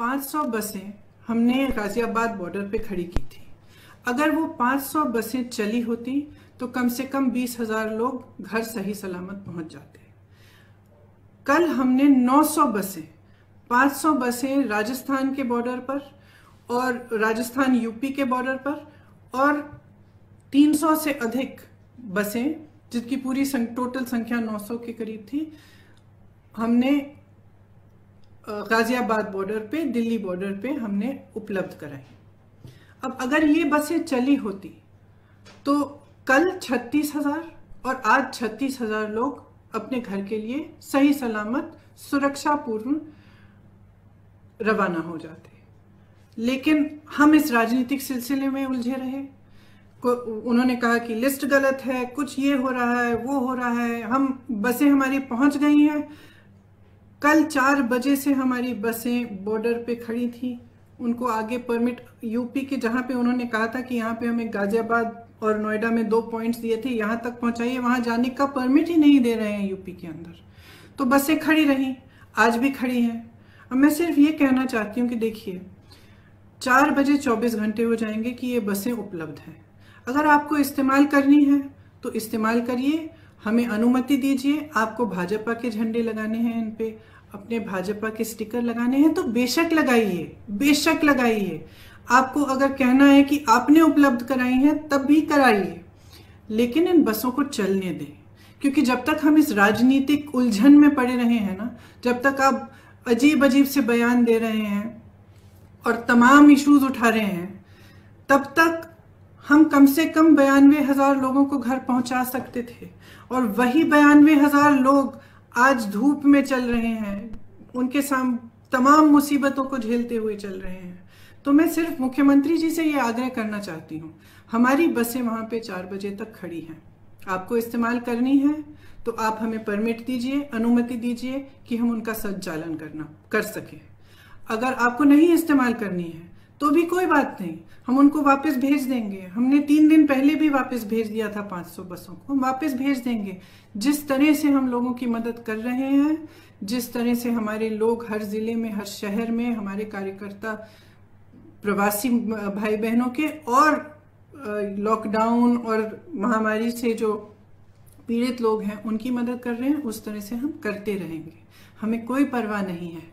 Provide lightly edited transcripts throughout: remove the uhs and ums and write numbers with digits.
500 बसें हमने गाजियाबाद बॉर्डर पे खड़ी की थी। अगर वो 500 बसें चली होती तो कम से कम 20,000 लोग घर सही सलामत पहुंच जाते। कल हमने 900 बसें 500 बसें राजस्थान के बॉर्डर पर और राजस्थान यूपी के बॉर्डर पर और 300 से अधिक बसें जिसकी पूरी टोटल संख्या 900 के करीब थी, हमने गाजियाबाद बॉर्डर पे दिल्ली बॉर्डर पे हमने उपलब्ध कराई। अब अगर ये बसें चली होती तो कल 36,000 और आज 36,000 लोग अपने घर के लिए सही सलामत सुरक्षापूर्ण रवाना हो जाते। लेकिन हम इस राजनीतिक सिलसिले में उलझे रहे। उन्होंने कहा कि लिस्ट गलत है, कुछ ये हो रहा है, वो हो रहा है, हम बसें हमारी पहुंच गई हैं। कल 4 बजे से हमारी बसें बॉर्डर पे खड़ी थी। उनको आगे परमिट यूपी के, जहाँ पे उन्होंने कहा था कि यहाँ पे हमें गाजियाबाद और नोएडा में 2 पॉइंट्स दिए थे, यहाँ तक पहुँचाइए, वहाँ जाने का परमिट ही नहीं दे रहे हैं यूपी के अंदर। तो बसें खड़ी रहीं, आज भी खड़ी हैं। अब मैं सिर्फ ये कहना चाहती हूँ कि देखिए 4 बजे 24 घंटे हो जाएंगे कि ये बसें उपलब्ध हैं। अगर आपको इस्तेमाल करनी है तो इस्तेमाल करिए, हमें अनुमति दीजिए। आपको भाजपा के झंडे लगाने हैं, इन पे अपने भाजपा के स्टिकर लगाने हैं तो बेशक लगाइए, बेशक लगाइए। आपको अगर कहना है कि आपने उपलब्ध कराई है तब भी कराइए, लेकिन इन बसों को चलने दें। क्योंकि जब तक हम इस राजनीतिक उलझन में पड़े रहे हैं ना, जब तक आप अजीब अजीब से बयान दे रहे हैं और तमाम इश्यूज उठा रहे हैं, तब तक हम कम से कम 92,000 लोगों को घर पहुंचा सकते थे। और वही 92,000 लोग आज धूप में चल रहे हैं, उनके तमाम मुसीबतों को झेलते हुए चल रहे हैं। तो मैं सिर्फ मुख्यमंत्री जी से ये आग्रह करना चाहती हूँ, हमारी बसें वहाँ पे 4 बजे तक खड़ी हैं। आपको इस्तेमाल करनी है तो आप हमें परमिट दीजिए, अनुमति दीजिए कि हम उनका संचालन कर सकें। अगर आपको नहीं इस्तेमाल करनी है तो भी कोई बात नहीं, हम उनको वापस भेज देंगे। हमने 3 दिन पहले भी वापस भेज दिया था 500 बसों को, हम वापस भेज देंगे। जिस तरह से हम लोगों की मदद कर रहे हैं, जिस तरह से हमारे लोग हर जिले में, हर शहर में, हमारे कार्यकर्ता प्रवासी भाई बहनों के और लॉकडाउन और महामारी से जो पीड़ित लोग हैं उनकी मदद कर रहे हैं, उस तरह से हम करते रहेंगे। हमें कोई परवाह नहीं है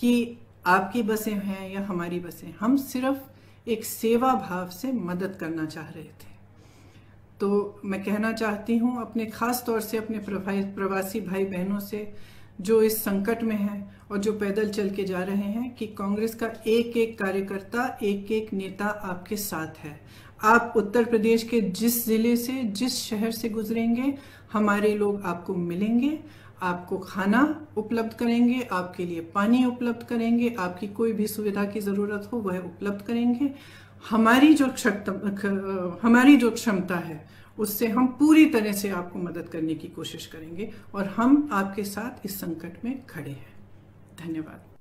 कि आपकी बसें हैं या हमारी बसें, हम सिर्फ एक सेवा भाव से मदद करना चाह रहे थे। तो मैं कहना चाहती हूँ अपने ख़ास तौर से अपने प्रवासी भाई बहनों से जो इस संकट में हैं और जो पैदल चल के जा रहे हैं कि कांग्रेस का एक एक कार्यकर्ता, एक एक नेता आपके साथ है। आप उत्तर प्रदेश के जिस ज़िले से, जिस शहर से गुजरेंगे, हमारे लोग आपको मिलेंगे, आपको खाना उपलब्ध करेंगे, आपके लिए पानी उपलब्ध करेंगे, आपकी कोई भी सुविधा की ज़रूरत हो वह उपलब्ध करेंगे। हमारी जो क्षमता है उससे हम पूरी तरह से आपको मदद करने की कोशिश करेंगे और हम आपके साथ इस संकट में खड़े हैं। धन्यवाद।